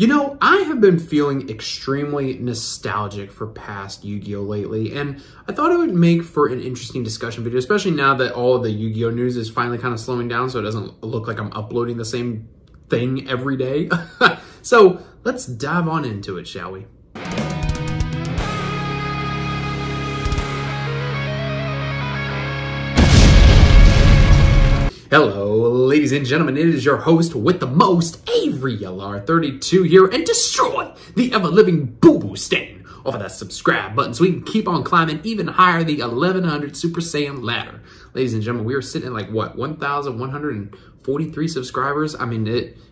You know, I have been feeling extremely nostalgic for past Yu-Gi-Oh lately, and I thought it would make for an interesting discussion video, especially now that all of the Yu-Gi-Oh news is finally kind of slowing down, so it doesn't look like I'm uploading the same thing every day. So let's dive on into it, shall we? Hello, ladies and gentlemen, it is your host with the most, Avery LR32 here, and destroy the ever-living boo-boo stain off of that subscribe button so we can keep on climbing even higher the 1100 Super Saiyan ladder. Ladies and gentlemen, we are sitting at like, what, 1,143 subscribers? I mean,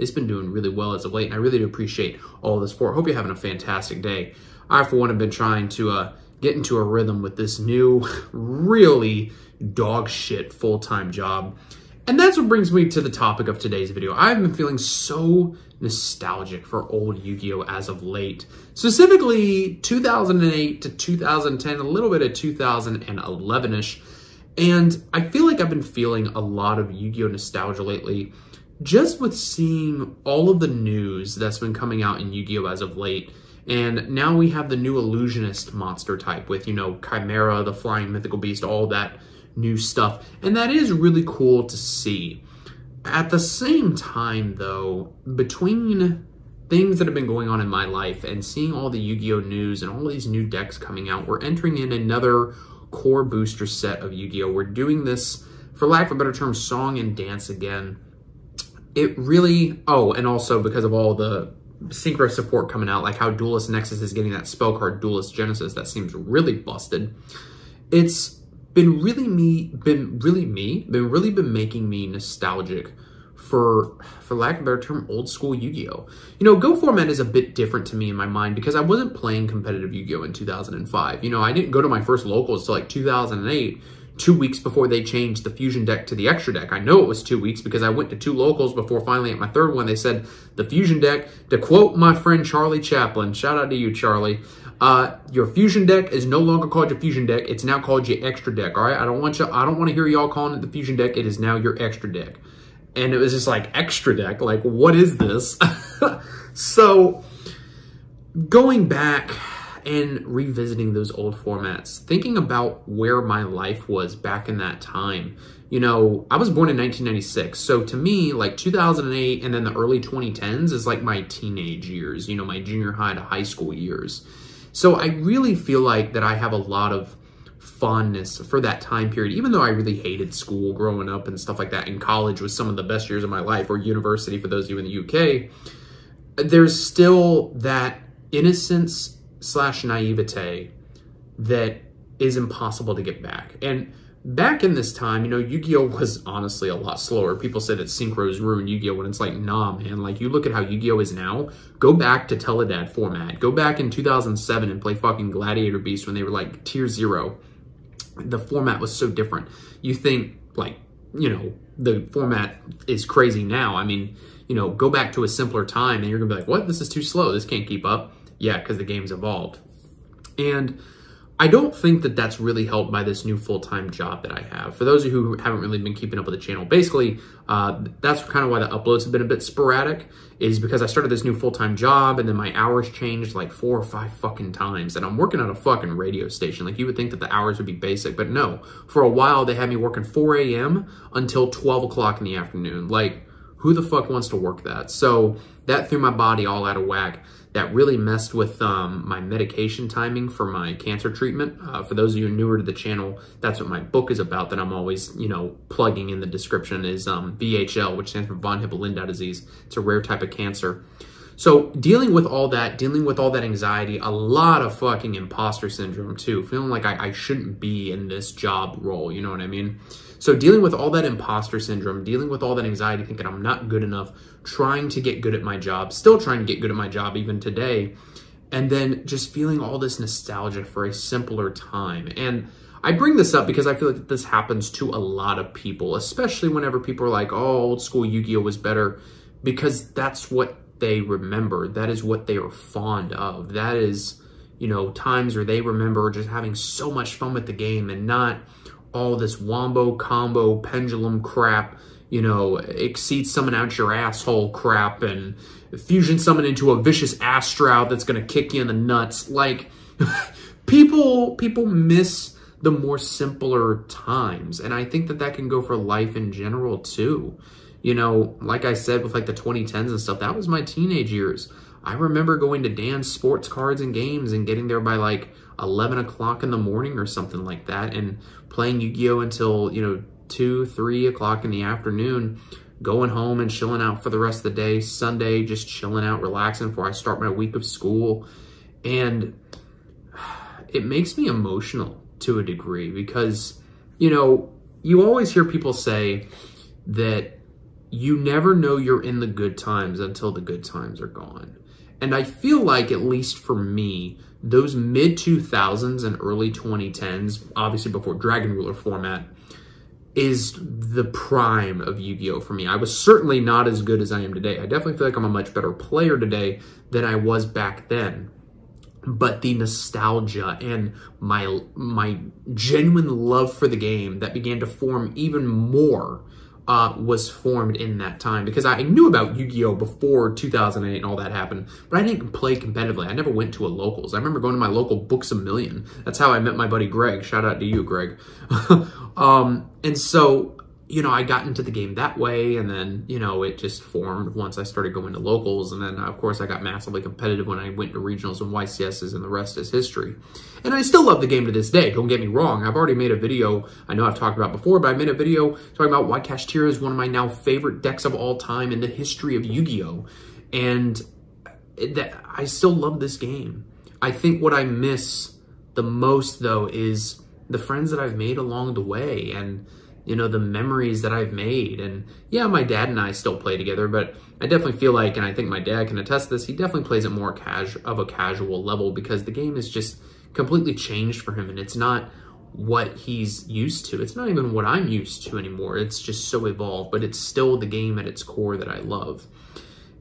it's been doing really well as of late, and I really do appreciate all the support. Hope you're having a fantastic day. I, for one, have been trying to get into a rhythm with this new, really dog shit full-time job. And that's what brings me to the topic of today's video. I've been feeling so nostalgic for old Yu-Gi-Oh! As of late. Specifically, 2008 to 2010, a little bit of 2011-ish. And I feel like I've been feeling a lot of Yu-Gi-Oh! Nostalgia lately, just with seeing all of the news that's been coming out in Yu-Gi-Oh! As of late. And now we have the new Illusionist monster type with, you know, Chimera, the Flying Mythical Beast, all that new stuff, and that is really cool to see. At the same time, though, between things that have been going on in my life and seeing all the Yu-Gi-Oh news and all these new decks coming out, we're entering in another core booster set of Yu-Gi-Oh. We're doing this, for lack of a better term, song and dance again. It really, oh, and also because of all the synchro support coming out, like how Duelist Nexus is getting that spell card, Duelist Genesis, that seems really busted. It's been making me nostalgic for lack of a better term, old school Yu-Gi-Oh. You know, Go format is a bit different to me in my mind because I wasn't playing competitive Yu-Gi-Oh in 2005. You know, I didn't go to my first locals till like 2008, 2 weeks before they changed the fusion deck to the extra deck. I know it was 2 weeks because I went to two locals before finally at my third one, they said the fusion deck, to quote my friend Charlie Chaplin, shout out to you, Charlie, your fusion deck is no longer called your fusion deck. It's now called your extra deck. All right. I don't want to hear y'all calling it the fusion deck. It is now your extra deck. And it was just like extra deck. Like, what is this? So going back and revisiting those old formats, thinking about where my life was back in that time, you know, I was born in 1996. So to me, like 2008 and then the early 2010s is like my teenage years, you know, my junior high to high school years. So I really feel like that I have a lot of fondness for that time period, even though I really hated school growing up and stuff like that. And college was some of the best years of my life, or university for those of you in the UK. There's still that innocence / naivete that is impossible to get back. And back in this time, you know, Yu-Gi-Oh was honestly a lot slower. People say that synchros ruined Yu-Gi-Oh, when it's like, nah, man. Like, you look at how Yu-Gi-Oh is now. Go back to Teledad format. Go back in 2007 and play fucking Gladiator Beast when they were like tier 0. The format was so different. You think, like, you know, the format is crazy now. I mean, you know, go back to a simpler time and you're gonna be like, what? This is too slow. This can't keep up. Yeah, because the game's evolved. And I don't think that that's really helped by this new full-time job that I have. For those of you who haven't really been keeping up with the channel, basically, that's kind of why the uploads have been a bit sporadic, is because I started this new full-time job and then my hours changed like 4 or 5 fucking times. And I'm working at a fucking radio station. Like, you would think that the hours would be basic, but no. For a while, they had me working 4 a.m. until 12 o'clock in the afternoon. Like, who the fuck wants to work that? So that threw my body all out of whack. That really messed with my medication timing for my cancer treatment. For those of you newer to the channel, that's what my book is about that I'm always, you know, plugging in the description is VHL, which stands for Von Hippel-Lindau disease. It's a rare type of cancer. So dealing with all that anxiety, a lot of fucking imposter syndrome too, feeling like I shouldn't be in this job role, you know what I mean? So dealing with all that imposter syndrome, dealing with all that anxiety, thinking I'm not good enough, trying to get good at my job, still trying to get good at my job even today, and then just feeling all this nostalgia for a simpler time. And I bring this up because I feel like this happens to a lot of people, especially whenever people are like, oh, old school Yu-Gi-Oh was better, because that's what they remember. That is what they are fond of. That is, you know, times where they remember just having so much fun with the game and not all this wombo combo pendulum crap, you know, exceed summon out your asshole crap and fusion summon into a vicious astrout that's going to kick you in the nuts. Like, people miss the more simpler times. And I think that that can go for life in general too. You know, like I said, with like the 2010s and stuff, that was my teenage years. I remember going to Dan's Sports Cards and Games and getting there by like 11 o'clock in the morning or something like that, and playing Yu-Gi-Oh until, you know, 2-3 o'clock in the afternoon, going home and chilling out for the rest of the day. Sunday, just chilling out, relaxing before I start my week of school. And it makes me emotional to a degree because, you know, you always hear people say that you never know you're in the good times until the good times are gone. And I feel like, at least for me, those mid-2000s and early 2010s, obviously before Dragon Ruler format, is the prime of Yu-Gi-Oh! For me. I was certainly not as good as I am today. I definitely feel like I'm a much better player today than I was back then. But the nostalgia and my genuine love for the game that began to form even more was formed in that time, because I knew about Yu-Gi-Oh! Before 2008 and all that happened, but I didn't play competitively. I never went to a locals. I remember going to my local Books a Million. That's how I met my buddy Greg. Shout out to you, Greg. And so, you know, I got into the game that way, and then, you know, it just formed once I started going to locals, and then, of course, I got massively competitive when I went to regionals and YCSs, and the rest is history. And I still love the game to this day, don't get me wrong. I've already made a video, I know I've talked about before, but I made a video talking about why Kashtira is one of my now favorite decks of all time in the history of Yu-Gi-Oh! And that I still love this game. I think what I miss the most, though, is the friends that I've made along the way, and, you know, the memories that I've made. And yeah, my dad and I still play together, but I definitely feel like, and I think my dad can attest to this, he definitely plays it more of a casual level, because the game has just completely changed for him, and it's not what he's used to. It's not even what I'm used to anymore. It's just so evolved, but it's still the game at its core that I love.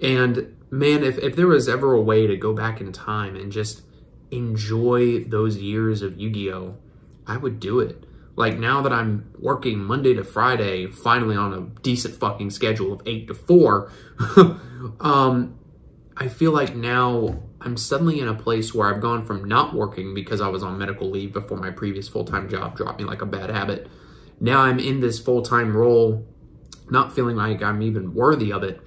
And man, if there was ever a way to go back in time and just enjoy those years of Yu-Gi-Oh, I would do it. Like, now that I'm working Monday to Friday, finally on a decent fucking schedule of 8 to 4, I feel like now I'm suddenly in a place where I've gone from not working because I was on medical leave before my previous full-time job dropped me like a bad habit. Now I'm in this full-time role, not feeling like I'm even worthy of it,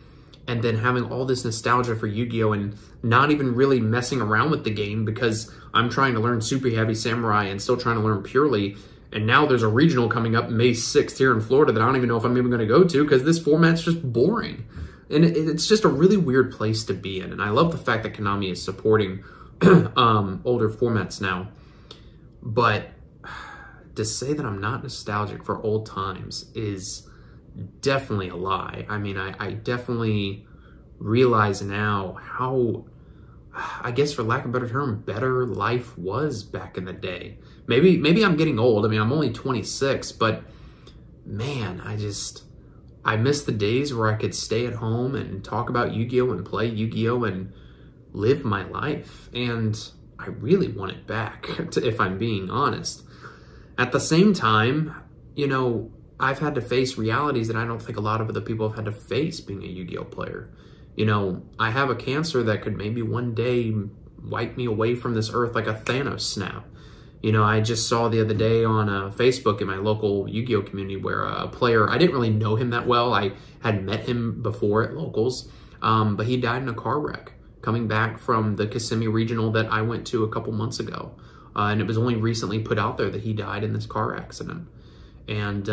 and then having all this nostalgia for Yu-Gi-Oh! And not even really messing around with the game because I'm trying to learn Super Heavy Samurai and still trying to learn Purely. And now there's a regional coming up May 6th here in Florida that I don't even know if I'm even going to go to because this format's just boring. And it's just a really weird place to be in. And I love the fact that Konami is supporting older formats now. But to say that I'm not nostalgic for old times is definitely a lie. I mean, I definitely realize now how, I guess for lack of a better term, better life was back in the day. Maybe I'm getting old. I mean, I'm only 26, but man, I miss the days where I could stay at home and talk about Yu-Gi-Oh! And play Yu-Gi-Oh! And live my life. And I really want it back, if I'm being honest. At the same time, you know, I've had to face realities that I don't think a lot of other people have had to face being a Yu-Gi-Oh! Player. You know, I have a cancer that could maybe one day wipe me away from this earth like a Thanos snap. You know, I just saw the other day on Facebook in my local Yu-Gi-Oh! Community where a player, I didn't really know him that well. I had met him before at locals, but he died in a car wreck coming back from the Kissimmee regional that I went to a couple months ago. And it was only recently put out there that he died in this car accident. And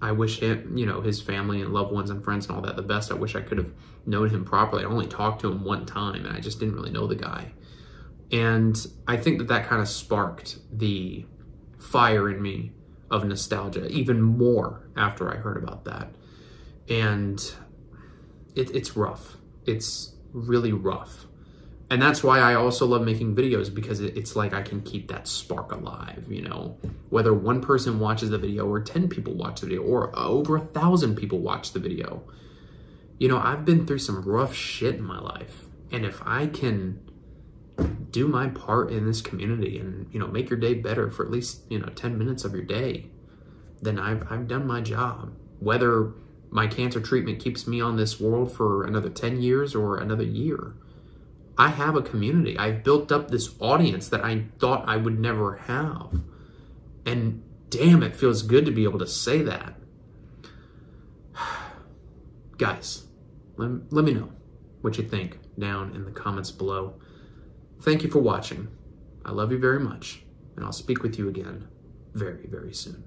I wish him, you know, his family and loved ones and friends and all that the best. I wish I could have known him properly. I only talked to him one time, and I just didn't really know the guy. And I think that that kind of sparked the fire in me of nostalgia even more after I heard about that. And it's rough. It's really rough. And that's why I also love making videos, because it's like I can keep that spark alive, you know? Whether one person watches the video or 10 people watch the video or over 1,000 people watch the video. You know, I've been through some rough shit in my life. And if I can do my part in this community and, you know, make your day better for at least, you know, 10 minutes of your day, then I've done my job. Whether my cancer treatment keeps me on this world for another 10 years or another year. I have a community. I've built up this audience that I thought I would never have. And damn, it feels good to be able to say that. Guys, let me know what you think down in the comments below. Thank you for watching. I love you very much, and I'll speak with you again very, very soon.